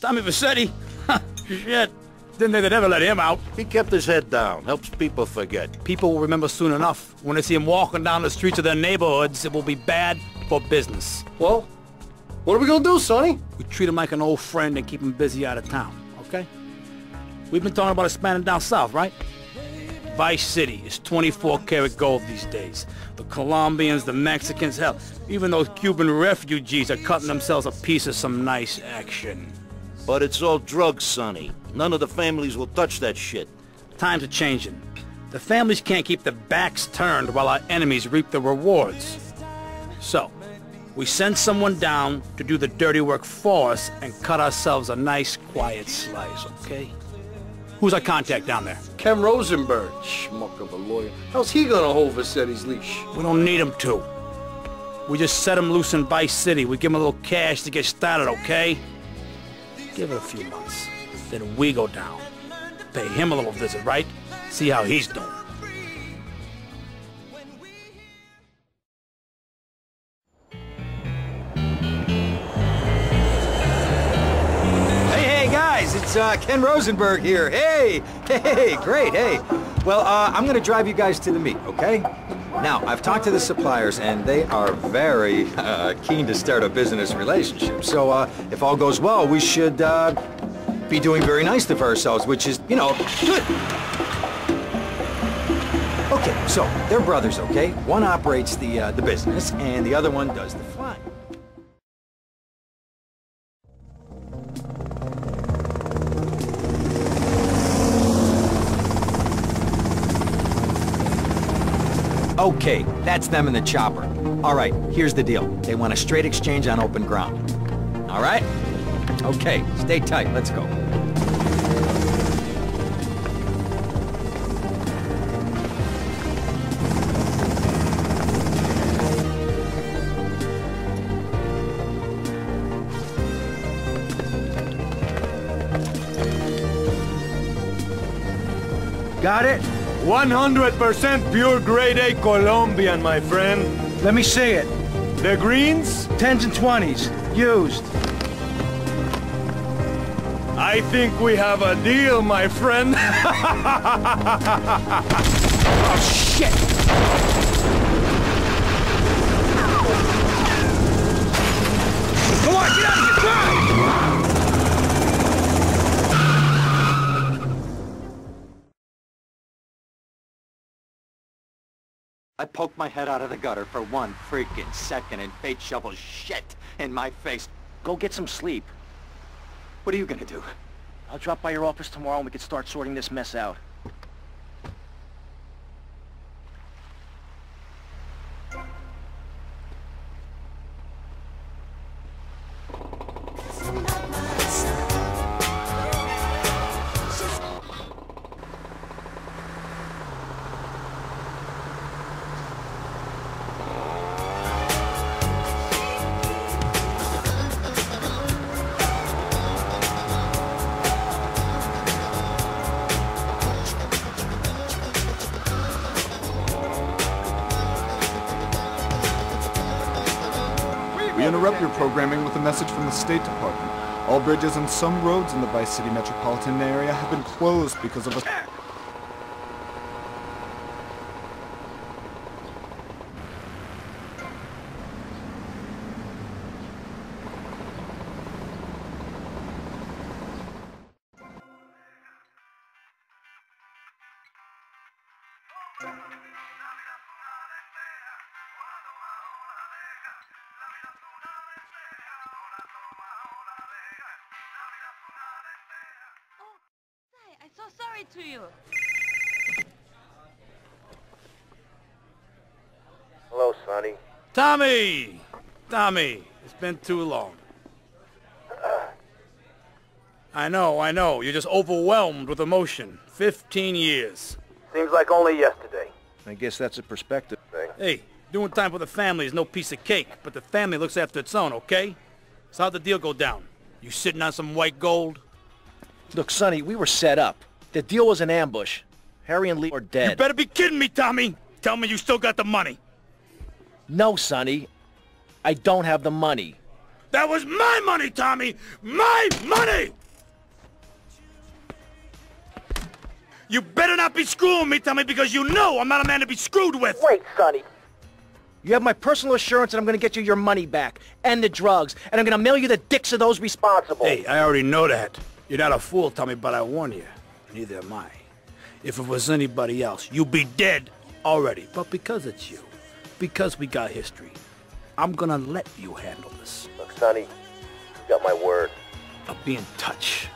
Tommy Vercetti? Shit. Didn't they ever let him out? He kept his head down. Helps people forget. People will remember soon enough. When they see him walking down the streets of their neighborhoods, it will be bad for business. Well, what are we gonna do, Sonny? We treat him like an old friend and keep him busy out of town, okay? We've been talking about expanding down south, right? Vice City is 24-karat gold these days. The Colombians, the Mexicans, hell, even those Cuban refugees are cutting themselves a piece of some nice action. But it's all drugs, Sonny. None of the families will touch that shit. Times are changing. The families can't keep their backs turned while our enemies reap the rewards. So, we send someone down to do the dirty work for us and cut ourselves a nice, quiet slice, okay? Who's our contact down there? Ken Rosenberg, schmuck of a lawyer. How's he gonna hold Vercetti's leash? We don't need him to. We just set him loose in Vice City. We give him a little cash to get started, okay? Give it a few months, then we go down. Pay him a little visit, right? See how he's doing. Hey, guys, it's Ken Rosenberg here. Hey, great, hey. Well, I'm gonna drive you guys to the meet, okay? Now, I've talked to the suppliers, and they are very keen to start a business relationship. So, if all goes well, we should be doing very nicely for ourselves, which is, you know, good. Okay, so, they're brothers, okay? One operates the business, and the other one does the flying. Okay, that's them in the chopper. All right, here's the deal. They want a straight exchange on open ground. All right? Okay, stay tight. Let's go. Got it? 100% pure grade A Colombian, my friend. Let me see it. The greens? 10s and 20s. Used. I think we have a deal, my friend. Oh, shit! Come on, get out of here! Drive! I poked my head out of the gutter for one freaking second and fate shovels shit in my face. Go get some sleep. What are you gonna do? I'll drop by your office tomorrow and we can start sorting this mess out. Interrupt your programming with a message from the State Department. All bridges and some roads in the Vice City metropolitan area have been closed because of a... So sorry to you. Hello, Sonny. Tommy! Tommy, it's been too long. I know. You're just overwhelmed with emotion. 15 years. Seems like only yesterday. I guess that's a perspective thing. Hey, doing time for the family is no piece of cake, but the family looks after its own, okay? So how'd the deal go down? You sitting on some white gold? Look, Sonny, we were set up. The deal was an ambush. Harry and Lee are dead. You better be kidding me, Tommy! Tell me you still got the money! No, Sonny. I don't have the money. That was my money, Tommy! My money! You better not be screwing me, Tommy, because you know I'm not a man to be screwed with! Wait, Sonny. You have my personal assurance that I'm gonna get you your money back, and the drugs, and I'm gonna mail you the dicks of those responsible. Hey, I already know that. You're not a fool, Tommy, but I warn you, neither am I. If it was anybody else, you'd be dead already. But because it's you, because we got history, I'm gonna let you handle this. Look, Sonny, you got my word. I'll be in touch.